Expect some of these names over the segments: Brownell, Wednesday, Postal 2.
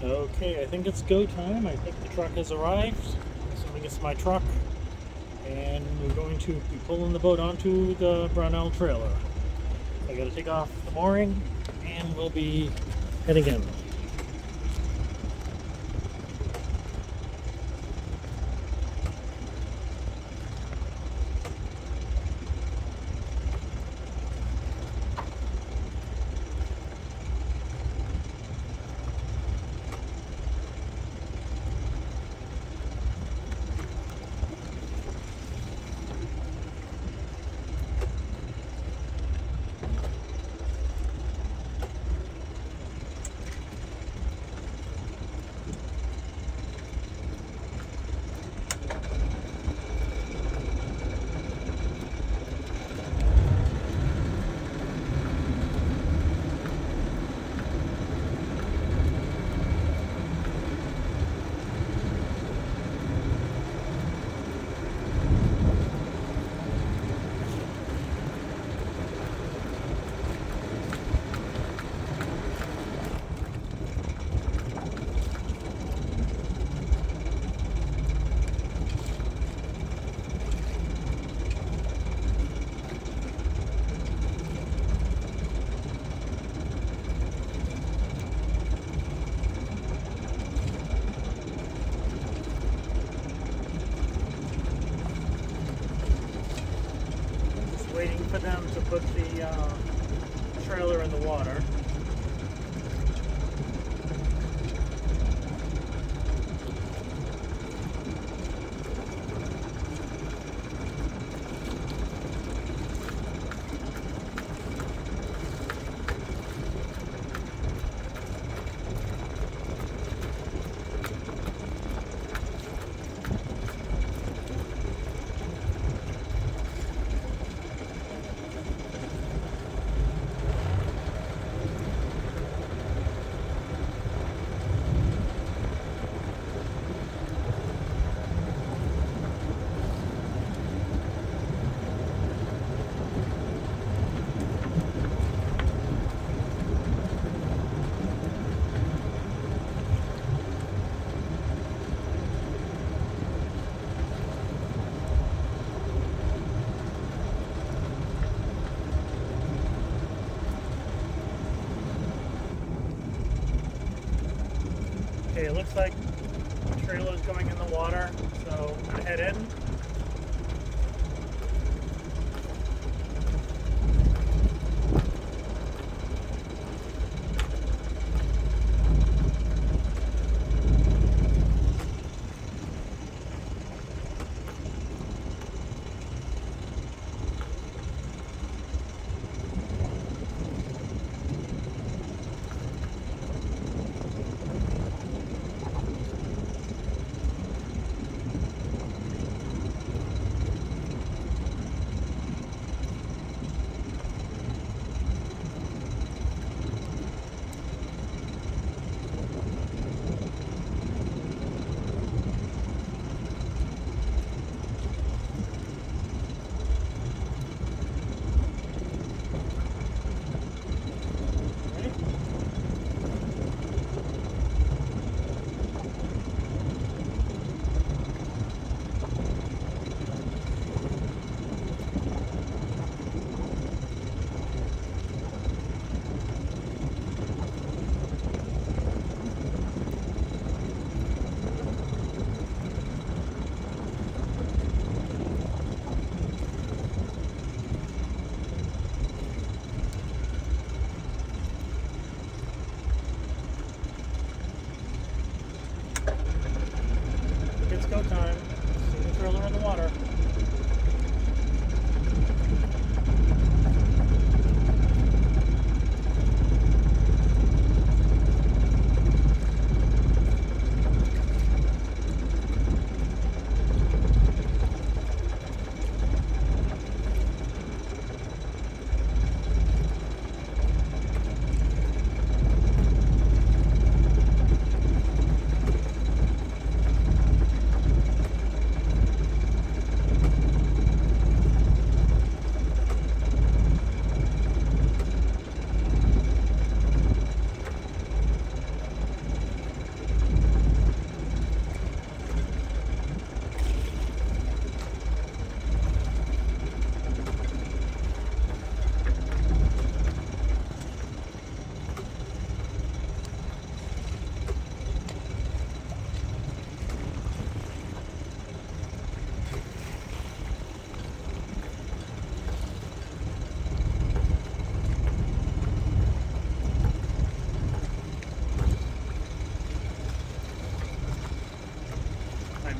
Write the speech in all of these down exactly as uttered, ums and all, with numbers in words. Okay, I think it's go time. I think the truck has arrived. Somebody gets my truck, and we're going to be pulling the boat onto the Brownell trailer. I gotta take off the mooring, and we'll be heading in. Waiting for them to put the uh, trailer in the water. Okay, it looks like the trailer is going in the water, so I'm gonna head in.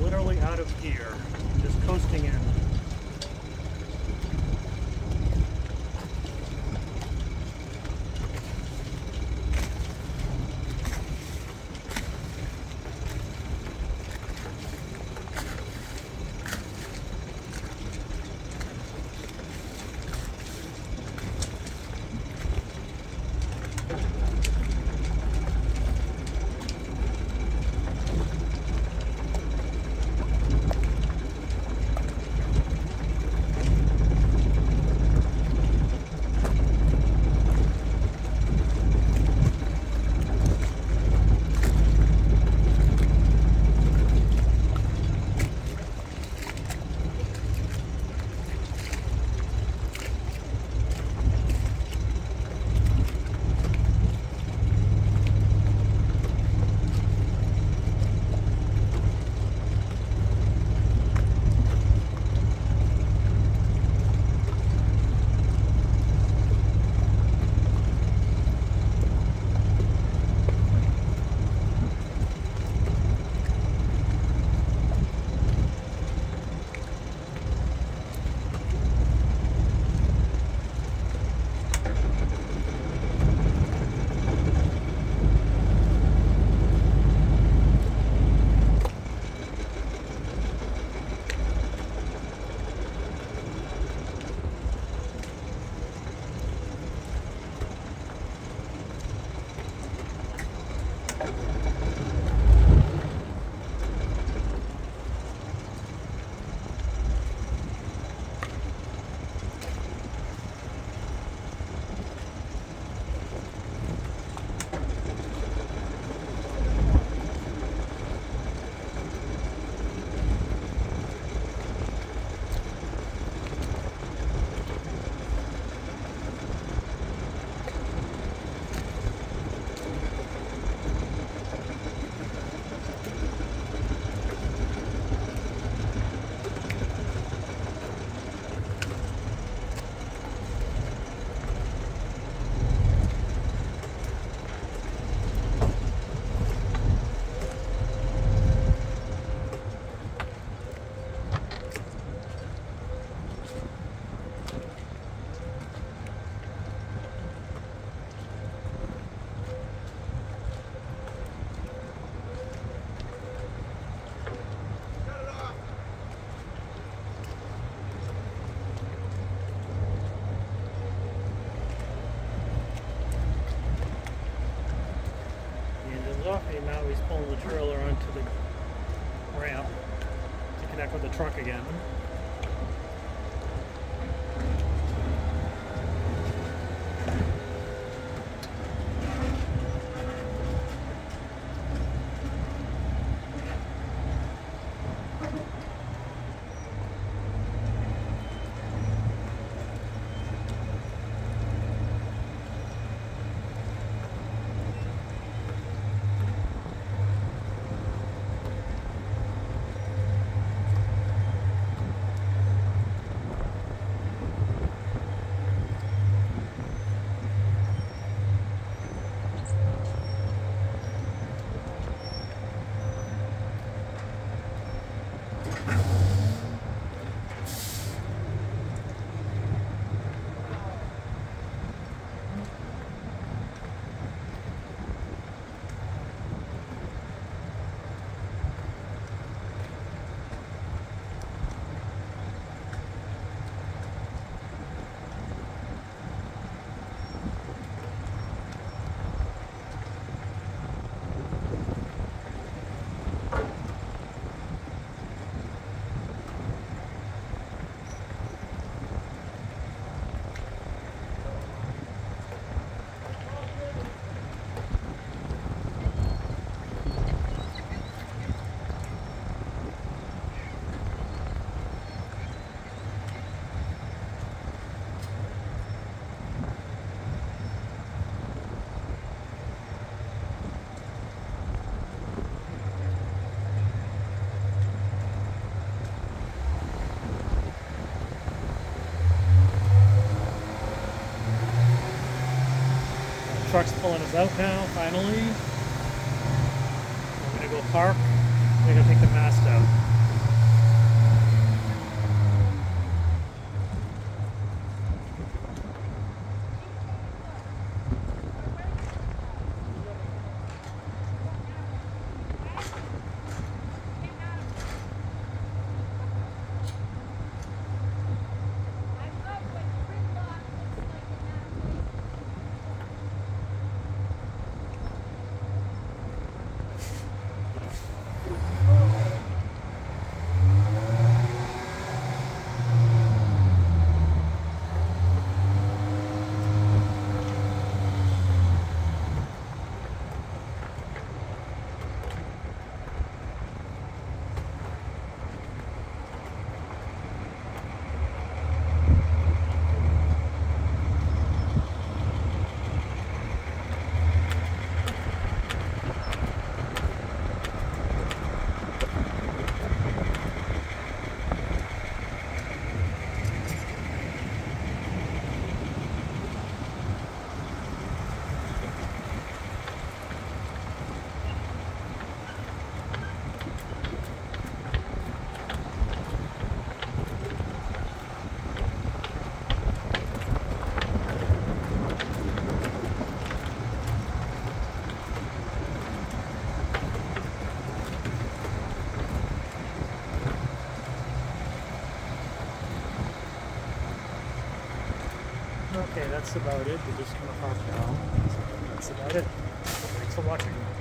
literally out of gear, just coasting in. Now he's pulling the trailer onto the ramp to connect with the truck again. Truck's pulling us out now, finally. We're gonna go park, we're gonna take the mast out. Okay, that's about it. We're just going to park now. That's about it. Thanks for watching.